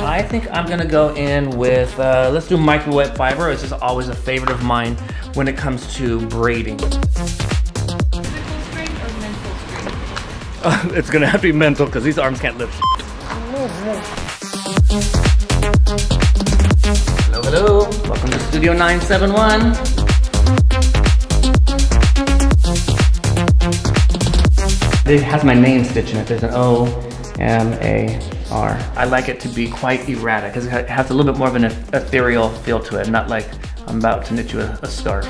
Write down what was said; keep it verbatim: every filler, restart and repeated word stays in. I think I'm gonna go in with, uh, let's do microwave fiber. It's just always a favorite of mine when it comes to braiding. Uh, it's gonna have to be mental because these arms can't lift. Hello, hello. Welcome to Studio nine seven one. It has my name stitch in it. There's an O M A R. I like it to be quite erratic because it has a little bit more of an ethereal feel to it, not like I'm about to knit you a, a scarf.